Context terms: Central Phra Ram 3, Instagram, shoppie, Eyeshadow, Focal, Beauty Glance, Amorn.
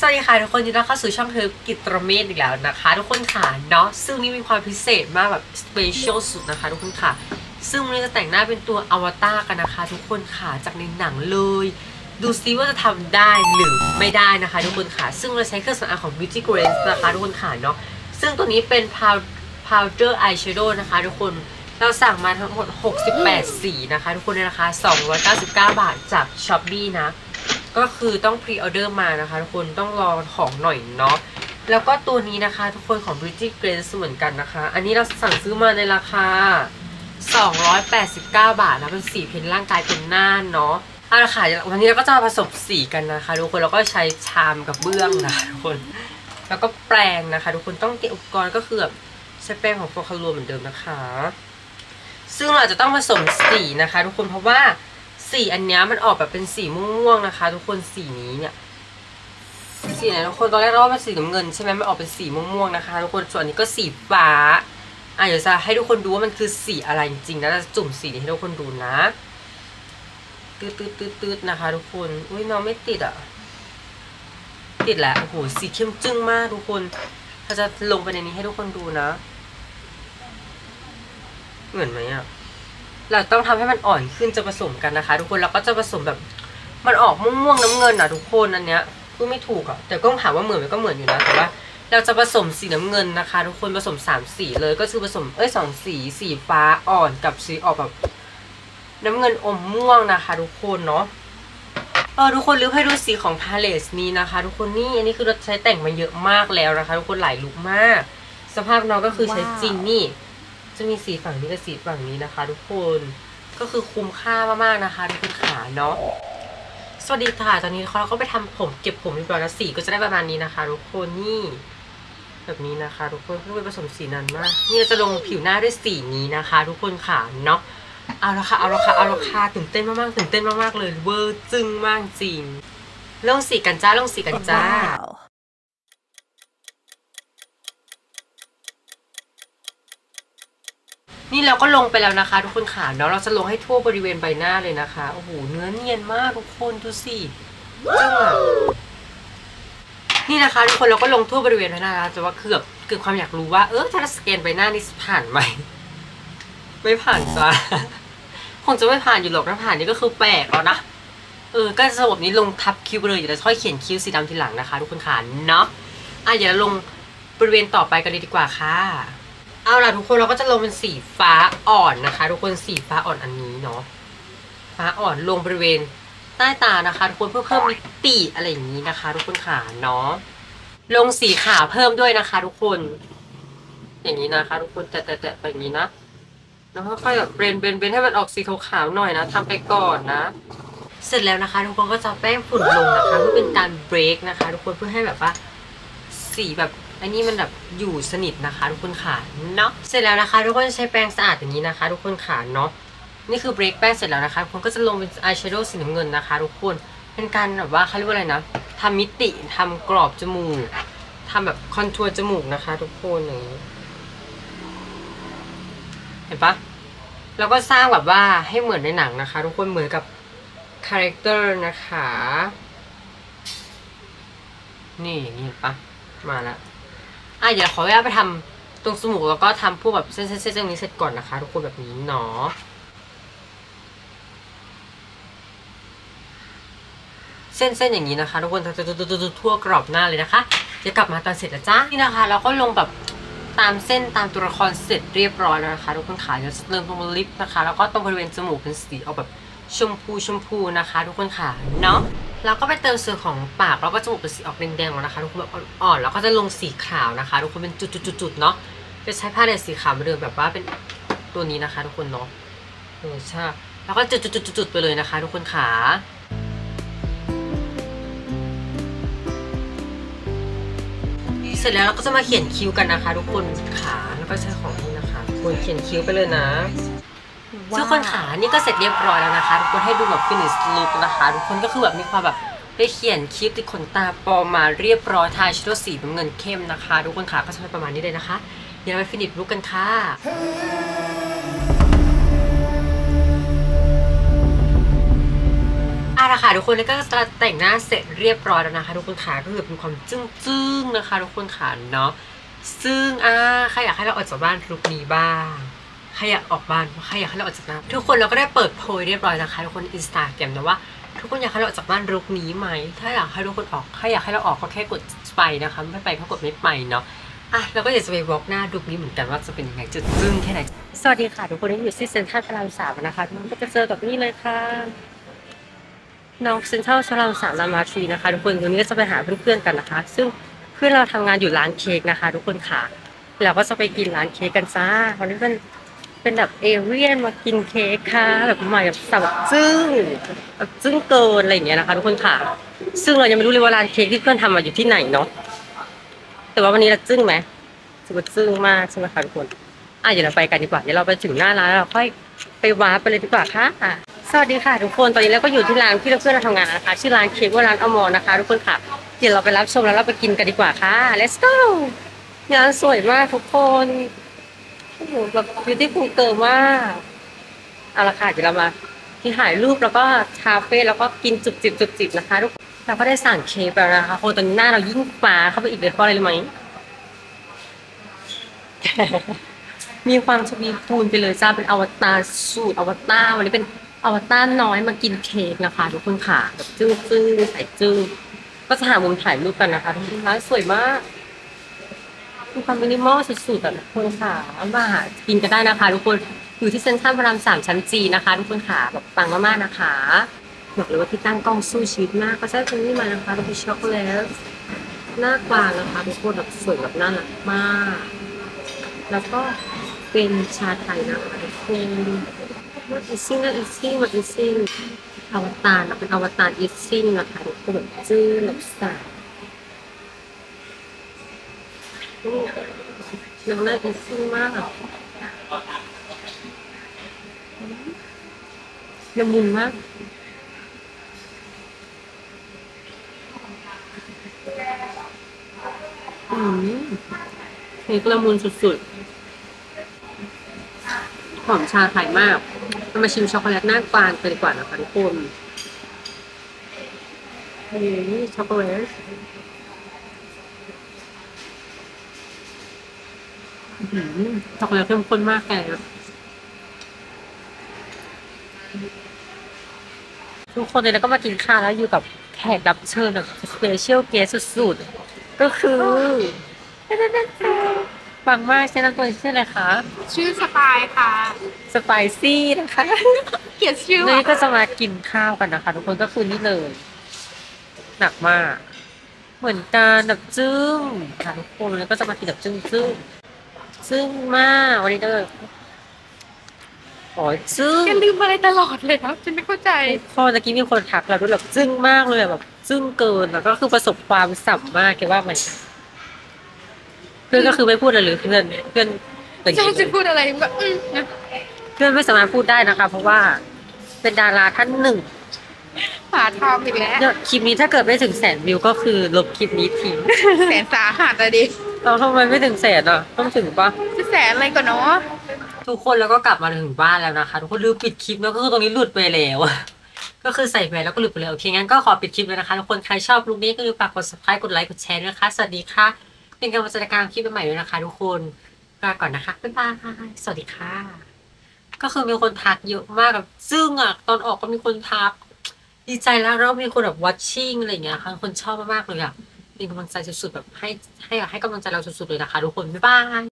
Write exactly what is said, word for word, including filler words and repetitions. สวัสดีค่ะทุกคนยินดีต้อนรับเข้าสู่ช่องเธอกิตรเมธอีกแล้วนะคะทุกคนค่ะเนาะซึ่งนี่มีความพิเศษมากแบบสเปเชียลสุดนะคะทุกคนค่ะซึ่งวันนี้จะแต่งหน้าเป็นตัวอวตารกันนะคะทุกคนค่ะจากในหนังเลยดูซิว่าจะทำได้หรือไม่ได้นะคะทุกคนค่ะซึ่งเราใช้เครื่องสำอางของ Beauty Glance นะคะทุกคนค่ะเนาะซึ่งตัวนี้เป็น Powder Eyeshadow นะคะทุกคนเราสั่งมาทั้งหมดหกสิบแปดสีนะคะทุกคนในราคาสองร้อยเก้าสิบเก้าบาทจาก shoppie นะก็คือต้องพรีออเดอร์มานะคะทุกคนต้องรอของหน่อยเนาะแล้วก็ตัวนี้นะคะทุกคนของ Beauty Glance เหมือนกันนะคะอันนี้เราสั่งซื้อมาในราคาสองร้อยแปดสิบเก้าบาทแล้วเป็นสีเพ้นร่างกายเป็นหน้าเนาะเอาละค่ะวันนี้เราก็จะผสมสีกันนะคะทุกคนเราก็ใช้ชามกับเบื้องนะคะทุกคนแล้วก็แปรงนะคะทุกคนต้องเตรียมอุปกรณ์ก็คือใช้แปรงของโฟคาลัวเหมือนเดิมนะคะซึ่งเราจะต้องผสมสีนะคะทุกคนเพราะว่าสีอันนี้มันออกแบบเป็นสีม่วงๆนะคะทุกคนสีนี้เนี่ยสีไหนทุกคนตอนแรกเราเป็นสีน้ำเงินใช่ไหมมันออกเป็นสีม่วงๆนะคะทุกคนส่วนนี้ก็สีฟ้าอ่ะเดี๋ยวจะให้ทุกคนดูว่ามันคือสีอะไรจริงๆแล้วจะจุ่มสีนี้ให้ทุกคนดูนะตืดตืดตืดตืดนะคะทุกคนอุ้ยน้องไม่ติดอ่ะติดแหละโอ้โหสีเข้มจึ้งมากทุกคนเราจะลงไปในนี้ให้ทุกคนดูนะเหมือนไหมอ่ะเราต้องทำให้มันอ่อนขึ้นจะผสมกันนะคะทุกคนเราก็จะผสมแบบมันออกม่วงๆน้ำเงินอ่ะทุกคนอันเนี้ยพูดไม่ถูกอ่ะแต่ก็ถามว่าเหมือนมันก็เหมือนอยู่นะแต่ว่าเราจะผสมสีน้ำเงินนะคะทุกคนผสมสามสีเลยก็คือผสมเอ้ยสองสีสีฟ้าอ่อนกับสีออกแบบน้ำเงินอมม่วงนะคะทุกคนเนาะเออทุกคนลืมให้ดูสีของพาเลตนี้นะคะทุกคนนี่อันนี้คือเราใช้แต่งมาเยอะมากแล้วนะคะทุกคนหลายลุคมากสภาพน้องก็คือใช้จริงนี่จะมีสีฝั่งนี้กับสีฝั่งนี้นะคะทุกคนก็คือคุ้มค่ามากๆนะคะทุกคนขาเนาะสวัสดีค่ะตอนนี้เราก็ไปทำผมเก็บผมเรียบร้อยแล้วสีก็จะได้ประมาณนี้นะคะทุกคนนี่แบบนี้นะคะทุกคนเพิ่งไปผสมสีนั้นมากนี่เราจะลงผิวหน้าด้วยสีนี้นะคะทุกคนขาเนาะเอาละค่ะเอาละค่ะเอาละค่ะตื่นเต้นมากๆตื่นเต้นมากๆเลยเวอร์จึ้งมากจริงลงสีกันจ้าลงสีกันจ้านี่เราก็ลงไปแล้วนะคะทุกคนขาเนาะเราจะลงให้ทั่วบริเวณใบหน้าเลยนะคะโอ้โหเนื้อเนียนมากทุกคนดูสินี่นะคะทุกคนเราก็ลงทั่วบริเวณใบหน้าแล้วแต่ว่าเกือบเกือบความอยากรู้ว่าเออถ้าสแกนใบหน้านี่ผ่านไหมไม่ผ่านจ้าคงจะไม่ผ่านอยู่หรอกถ้าผ่านนี่ก็คือแปลกแล้วนะเออก็ระบบนี้ลงทับคิ้วเลยเดี๋ยวเราค่อยเขียนคิ้วสีดำทีหลังนะคะทุกคนขาเนาะอ่ะเดี๋ยวลงบริเวณต่อไปกันเลยดีกว่าค่ะเอาล่ะทุกคนเราก็จะลงเป็นสีฟ้าอ่อนนะคะทุกคนสีฟ้าอ่อนอันนี้เนาะฟ้าอ่อนลงบริเวณใต้ตานะคะทุกคนเพื่อเพิ่มมิติอะไรอย่างนี้นะคะทุกคนขาเนาะลงสีขาวเพิ่มด้วยนะคะทุกคนอย่างนี้นะคะทุกคนแตะแตะแตะแบบนี้นะแล้วค่อยๆแบบเบรนเบรนเบรนให้มันออกสีขาวๆหน่อยนะทำไปก่อนนะเสร็จแล้วนะคะทุกคนก็จะแป้งฝุ่นลงนะคะเพื่อเป็นการเบรกนะคะทุกคนเพื่อให้แบบว่าสีแบบอันนี้มันแบบอยู่สนิทนะคะทุกคนขาเนาะเสร็จแล้วนะคะทุกคนจะใช้แปรงสะอาดอย่างนี้นะคะทุกคนขาเนาะนี่คือเบรกแป้งเสร็จแล้วนะคะทุกคนก็จะลงเป็นอายแชโดว์สีน้ำเงินนะคะทุกคนเป็นการแบบว่าเขาเรียกว่าอะไรนะทำมิติทำกรอบจมูกทำแบบคอนทัวร์จมูกนะคะทุกคนอย่างนี้เห็นปะแล้วก็สร้างแบบว่าให้เหมือนในหนังนะคะทุกคนเหมือนกับคาแรคเตอร์นะคะนี่อย่างนี้เห็นปะมาแล้วอ่ะเดี๋ยวขอเวลาไปทำตรงจมูกแล้วก็ทำพวกแบบเส้นๆๆตรงนี้เสร็จก่อนนะคะทุกคนแบบนี้เนาะเส้นๆอย่างนี้นะคะทุกคนทั่วกรอบหน้าเลยนะคะจะกลับมาตอนเสร็จแล้วจ้านี่นะคะเราก็ลงแบบตามเส้นตามตัวละครเสร็จเรียบร้อยแล้วนะคะทุกคนขาเดี๋ยวเริ่มตรงลิปนะคะแล้วก็ตรงบริเวณจมูกเป็นสีออกแบบชมพูชมพูนะคะทุกคนขาเนาะแล้วก็ไปเติมส่วนของปากแล้วก็จมูกเป็นสีออกแดงๆนะคะทุกคนแบบอ่อนๆแล้วก็จะลงสีขาวนะคะทุกคนเป็นจุดๆๆเนาะจะใช้ผ้าเดรสสีขาวมาเดิมแบบว่าเป็นตัวนี้นะคะทุกคนเนาะเออใช่แล้วก็จุดๆๆไปเลยนะคะทุกคนขาเสร็จแล้วเราก็จะมาเขียนคิ้วกันนะคะทุกคนขาแล้วก็ใช้ของนี้นะคะควรเขียนคิ้วไปเลยนะทุกคนขานี่ก็เสร็จเรียบร้อยแล้วนะคะทุกคนให้ดูแบบฟินิชลุคนะคะทุกคนก็คือแบบมีความแบบได้เขียนคลิปติดขนตาปอมาเรียบร้อยทายชุดสีน้ำเงินเข้มนะคะทุกคนขาก็จะเป็นประมาณนี้เลยนะคะเดี๋ยวไปฟินิชลุคกันค่ะเอา ละค่ะทุกคนแล้วก็จะแต่งหน้าเสร็จเรียบร้อยแล้วนะคะทุกคนขาก็คือเป็นความจึ้งๆนะคะทุกคนขาเนาะซึ่งอ่าใครอยากให้เราออกจากบ้านลุคนี้บ้างใครอยากออกบ้านใครอยากให้เราออกจากบ้านทุกคนเราก็ได้เปิดโพยเรียบร้อยนะคะทุกคนอินสตาแกรมนะว่าทุกคนอยากให้เราออกจากบ้านลุคนี้ไหมถ้าอยากให้ทุกคนออกใครอยากให้เราออกก็แค่กดไปนะคะไม่ไปก็กดไม่ไปเนาะอ่ะเราก็อยากจะไปวอล์กหน้าลุคนี้เหมือนกันว่าจะเป็นยังไงจะจึ้งแค่ไหนสวัสดีค่ะทุกคนที่อยู่ที่เซ็นทรัลพระรามสามนะคะทุกคนก็จะเจอกับนี่เลยค่ะน้องเซ็นทรัลพระรามสามรามาทีนะคะทุกคนวันนี้ก็จะไปหาเพื่อนๆกันนะคะซึ่งเพื่อนเราทำงานอยู่ร้านเค้กนะคะทุกคนค่ะเราก็จะไปกินร้านเค้กกันซ่าวันนี้เป็นเป็นแบบเอเลี่ยนมากินเค้กค่ะแบบใหม่แบบสับซึ้งแบบซึ้งเกินอะไรอย่างเงี้ยนะคะทุกคนค่ะซึ่งเรายังไม่รู้เลยว่าร้านเค้กที่เพื่อนทำมาอยู่ที่ไหนเนาะแต่ว่าวันนี้เราซึ้งไหมสุดซึ้งมากใช่ไหมคะทุกคนอ่ะเดี๋ยวเราไปกันดีกว่าเดี๋ยวเราไปถึงหน้าร้านเราค่อยไปวาร์ปไปเลยดีกว่าค่ะสวัสดีค่ะทุกคนตอนนี้เราก็อยู่ที่ร้านที่เพื่อนเราทำงานนะคะชื่อร้านเค้กว่าร้านอมรนะคะทุกคนค่ะเดี๋ยวเราไปรับชมแล้วเราไปกินกันดีกว่าค่ะ let's go งานสวยมากทุกคนโอ้โหแบบวิวที่คุ้มเกินมากเอาละค่ะเดี๋ยวเรามาที่ถ่ายรูปแล้วก็คาเฟ่แล้วก็กินจุบจิบจุบจิบนะคะทุกคนเราก็ได้สั่งเค้กไปแล้วนะคะโอ้ตอนนี้หน้าเรายิ่งฟ้าเข้าไปอีกเลยเพราะอะไรรู้ไหม มีความชวีพูนไปเลยจ้าเป็นอวตารสูตรอวตารวันนี้เป็นอวตารน้อยมากินเค้กนะคะทุกคนค่ะแบบจึ้งจึ้งใส่จึ้งก็จะหามุมถ่ายรูปกันนะคะทุกคนร้านสวยมากมีความมินิมอลสุดๆแต่ทุกคนค่ะมาหากินกันได้นะคะทุกคนอยู่ที่เซ็นทรัลพระรามสามชั้นจีนะคะทุกคนค่ะแบบปังมากๆนะคะบอกเลยว่าที่ตั้งกล้องสู้ชีวิตมากก็ใช้ตรงนี้มานะคะเราไปช็อกโกแลตหน้ากวางนะคะทุกคนแบบสวยแบบน่ารักมากแล้วก็เป็นชาไทยนะคะทุกคนมันอีซิ่งนะอีซิ่งมันอีซิ่งอวตารเราเป็นอวตารอีซิ่งนะคะทุกคนแบบจื้อหลับสายน้องน่าอีซิ่งมากละมุนมากอืมนี่ละมุนสุดๆหอมชาไทยมากเรามาชิมช็อกโกแลตหน้ากวางกันดีกว่านะคะทุกคนนี่ช็อกโกแลตช็อกโกแลตเข้มข้นมากแกทุกคนเลยแล้วก็มากินข้าวแล้วอยู่กับแขกรับเชิญแบบสเปเชียลเกสสุดๆก็คือฟังมากใช่ไหมตัวชื่ออะไรคะชื่อสปายค่ะสปายซี่นะคะเกียรติชื่อนี่ก็จะมากินข้าวกันนะคะทุกคนก็คือนี่เลยหนักมากเหมือนการดับจึ้งค่ะทุกคนแล้วก็จะมากินดับจึ้งซึ่งซึ่งมากวันนี้เลยอ๋อจึ้งลืมอะไรตลอดเลยนะฉันไม่เข้าใจพอตะกี้มีคนทักเราด้วยแบบจึ้งมากเลยแบบจึ้งเกินแล้วก็คือประสบความสัมมากแกว่ามันเพื่อนก็คือไม่พูดอะไรเลยเพื่อนเพื่อนจะจะพูดอะไรแบบเพื่อนไม่สามารถพูดได้นะคะเพราะว่าเป็นดาราท่านหนึ่งผ่าทองอีกแล้วคลิปนี้ถ้าเกิดไม่ถึงแสนวิวก็คือลบคลิปนี้ทิ้งแสนสาหัสอะดิเราทำไมไม่ถึงแสนอ่ะต้องถึงปะจะแสนอะไรก่อนเนาะทุกคนแล้วก็กลับมาถึงบ้านแล้วนะคะทุกคนลืมปิดคลิปแล้วก็คือตรงนี้หลุดไปแล้วก็คือใส่แหวนแล้วก็หลุดไปเลยโอเคงั้นก็ขอปิดคลิปเลยนะคะทุกคนใครชอบลุคนี้ก็อย่าลืมฝากกด subscribe กดไลค์กดแชร์ด้วยนะคะสวัสดีค่ะเป็นการจัดการคลิปใหม่ด้วยนะคะทุกคนลาก่อนนะคะบ๊ายบายสวัสดีค่ะก็คือมีคนทักเยอะมากแบบซึ่งอ่ะตอนออกก็มีคนทักดีใจแล้วแล้วมีคนแบบ watching อะไรอย่างเงี้ยค่ะคนชอบมากๆเลยอ่ะเป็นกำลังใจสุดๆแบบให้ให้ให้กำลังใจเราสุดๆเลยนะคะทุกคนบ๊ายบาย